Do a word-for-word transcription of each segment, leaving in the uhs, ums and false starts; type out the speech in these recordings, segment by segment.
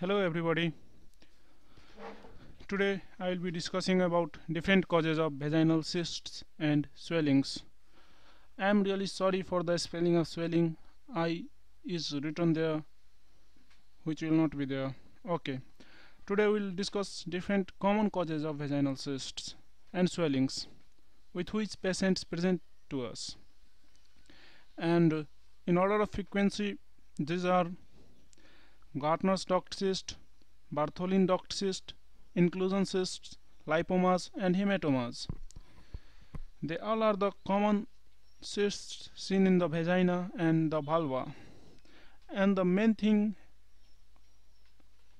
Hello everybody. Today I will be discussing about different causes of vaginal cysts and swellings. I am really sorry for the spelling of swelling. I is written there, which will not be there. Okay. Today we will discuss different common causes of vaginal cysts and swellings with which patients present to us. And in order of frequency, these are Gartner's duct cyst, Bartholin duct cyst, inclusion cysts, lipomas and hematomas. They all are the common cysts seen in the vagina and the vulva. And the main thing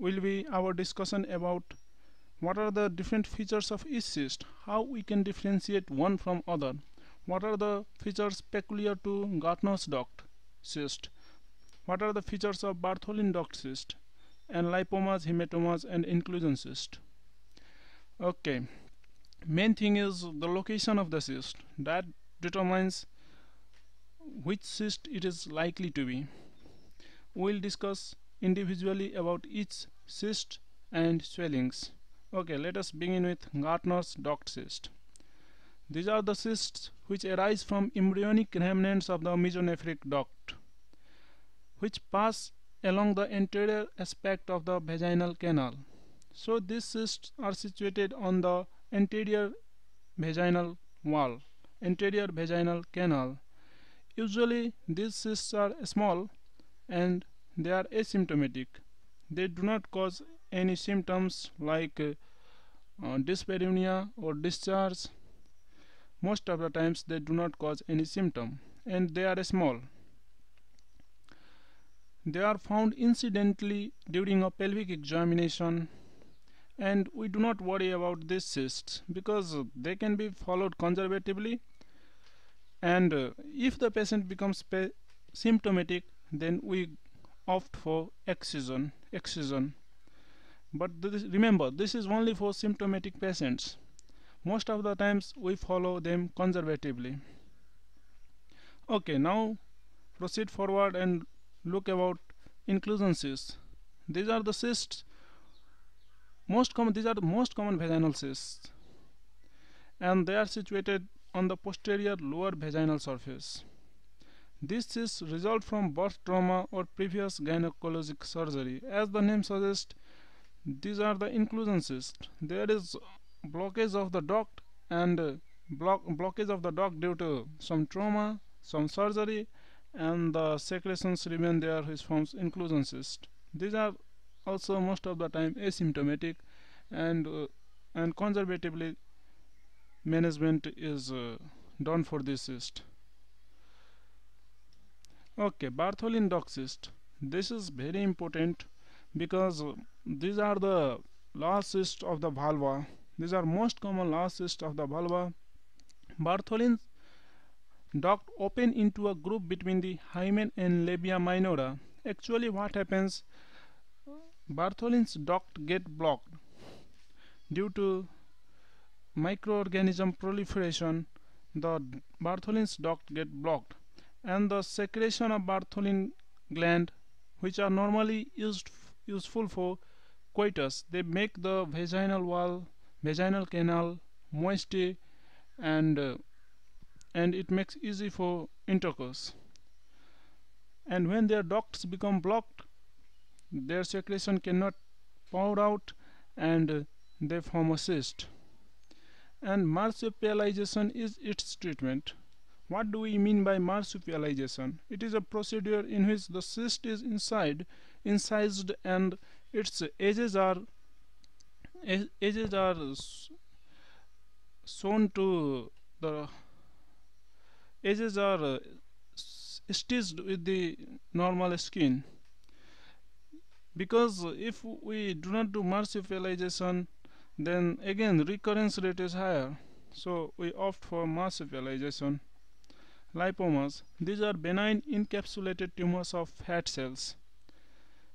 will be our discussion about what are the different features of each cyst, how we can differentiate one from other, what are the features peculiar to Gartner's duct cyst, what are the features of Bartholin duct cyst, and lipomas, hematomas, and inclusion cyst. Okay, main thing is the location of the cyst. That determines which cyst it is likely to be. We'll discuss individually about each cyst and swellings. Okay, let us begin with Gartner's duct cyst. These are the cysts which arise from embryonic remnants of the mesonephric duct, which pass along the anterior aspect of the vaginal canal. So these cysts are situated on the anterior vaginal wall, anterior vaginal canal. Usually these cysts are small and they are asymptomatic. They do not cause any symptoms like uh, uh, dyspareunia or discharge. Most of the times they do not cause any symptom, and they are small. They are found incidentally during a pelvic examination, and we do not worry about these cysts because they can be followed conservatively, and uh, if the patient becomes pa symptomatic, then we opt for excision excision but this, remember, this is only for symptomatic patients. Most of the times we follow them conservatively. Okay, now proceed forward and look about inclusion cysts. These are the cysts most common. These are the most common vaginal cysts, and they are situated on the posterior lower vaginal surface. These cysts result from birth trauma or previous gynecologic surgery. As the name suggests, these are the inclusion cysts. There is blockage of the duct, and uh, block blockage of the duct due to some trauma, some surgery, and the secretions remain there, which forms inclusion cyst. These are also most of the time asymptomatic, and uh, and conservatively management is uh, done for this cyst. Okay, Bartholin duct cyst. This is very important because uh, these are the large cysts of the vulva. These are most common large cysts of the vulva. Bartholin duct open into a group between the hymen and labia minora. Actually, what happens, Bartholin's duct get blocked due to microorganism proliferation. The Bartholin's duct get blocked, and the secretion of Bartholin gland, which are normally used useful for coitus, they make the vaginal wall, vaginal canal moisty, and uh, and it makes easy for intercourse. And when their ducts become blocked, their secretion cannot pour out, and uh, they form a cyst. And marsupialization is its treatment. What do we mean by marsupialization? It is a procedure in which the cyst is inside incised, and its edges are edges are sewn to the edges are uh, stitched with the normal skin, because if we do not do marsupialization, then again recurrence rate is higher, so we opt for marsupialization. Lipomas. These are benign encapsulated tumors of fat cells.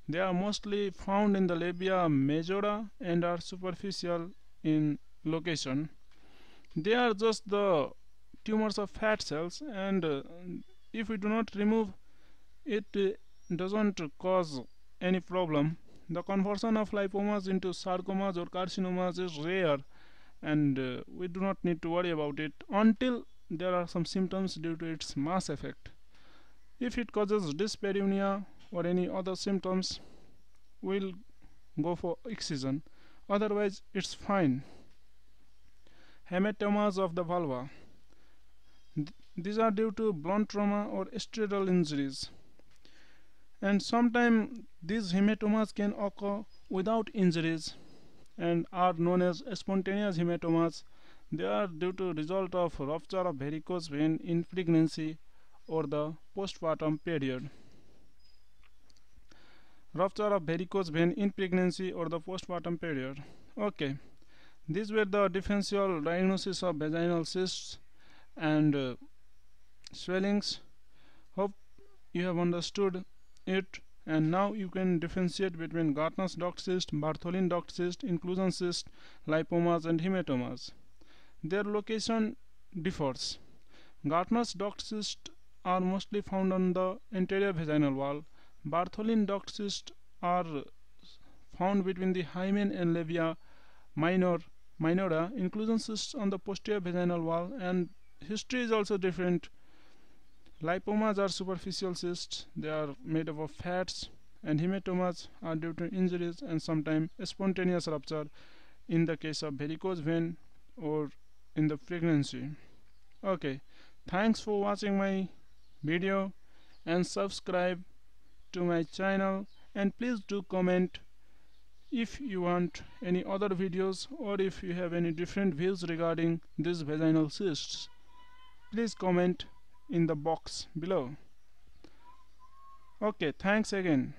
They are mostly found in the labia majora and are superficial in location. They are just the tumors of fat cells, and uh, if we do not remove it, uh, doesn't cause any problem, The conversion of lipomas into sarcomas or carcinomas is rare, and uh, we do not need to worry about it until there are some symptoms due to its mass effect. If it causes dyspareunia or any other symptoms, we'll go for excision. Otherwise, it's fine. Hematomas of the vulva. Th these are due to blunt trauma or stridal injuries. And sometimes these hematomas can occur without injuries and are known as spontaneous hematomas. They are due to result of rupture of varicose vein in pregnancy or the postpartum period. Rupture of varicose vein in pregnancy or the postpartum period. Okay, these were the differential diagnosis of vaginal cysts and uh, swellings. Hope you have understood it, and now you can differentiate between Gartner's duct cyst, Bartholin duct cyst, inclusion cyst, lipomas, and hematomas. Their location differs. Gartner's duct cysts are mostly found on the anterior vaginal wall. Bartholin duct cysts are found between the hymen and labia minor, minora. Inclusion cysts on the posterior vaginal wall, and history is also different. Lipomas are superficial cysts. They are made up of fats, and hematomas are due to injuries and sometimes spontaneous rupture in the case of varicose vein or in the pregnancy. Okay, thanks for watching my video, and subscribe to my channel, and please do comment if you want any other videos, or if you have any different views regarding these vaginal cysts. Please comment in the box below. Okay, thanks again.